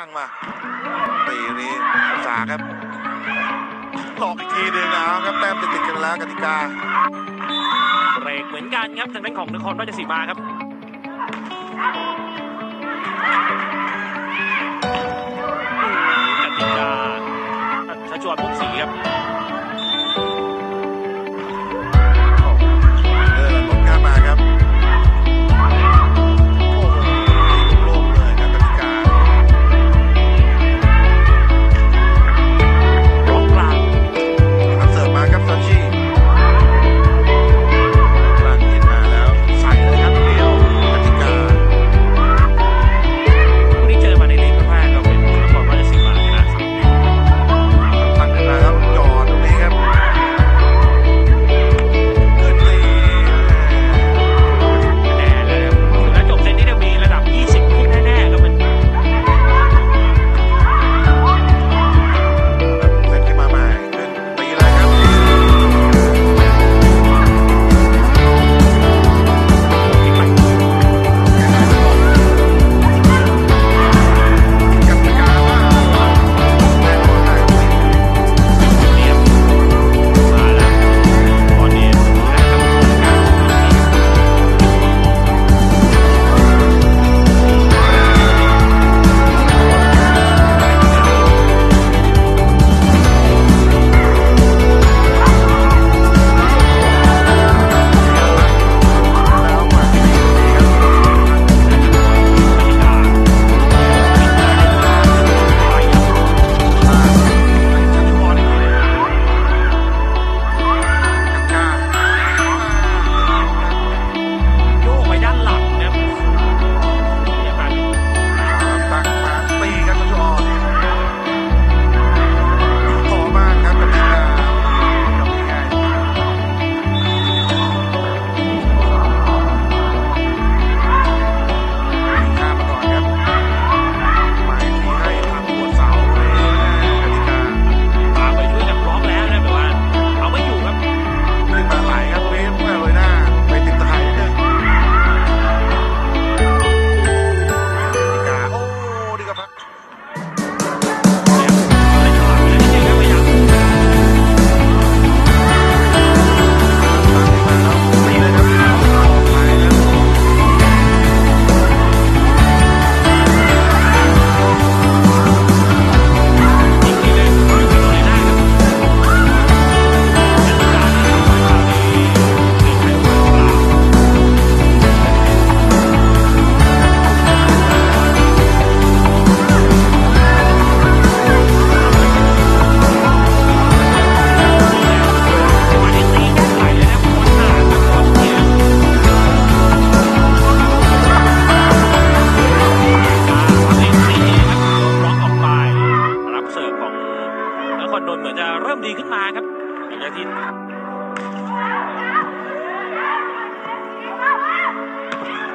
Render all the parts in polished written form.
ตั้งมาตีนี้อุตสาหครับหลอกอีกทีหนึ่งแล้วครับแต้มติดกันแล้วกติกาเบรกเหมือนกันครับทางด้านของนครราชสีมาครับกติกาชัชวาล พรหมศรีครับ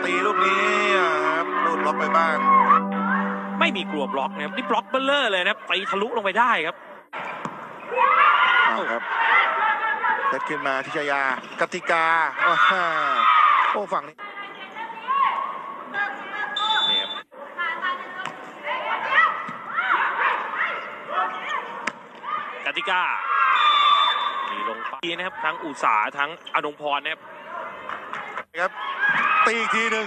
ตีลูกนี้ครับหลุดล็อกไปบ้างไม่มีกลัวบล็อกนะครับนี่บล็อกเบลเลอร์เลยนะไปทะลุลงไปได้ครับครับเซตขึ้นมาทิชยากติกาโอ้ฝั่งนี้กติกามีลงไปนะครับทั้งอุตสาห์ทั้งอนงพรนะครับตีอีกทีหนึ่ง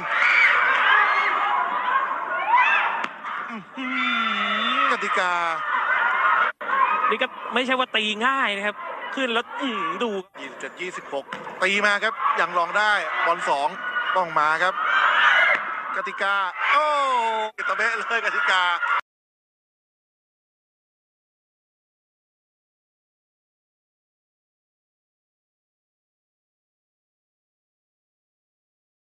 กติกานี่ก็ไม่ใช่ว่าตีง่ายนะครับขึ้นแล้วดู27-26ตีมาครับอย่างลองได้บอล2ต้องมาครับกติกาโอ้ตะเบะเลยกติกา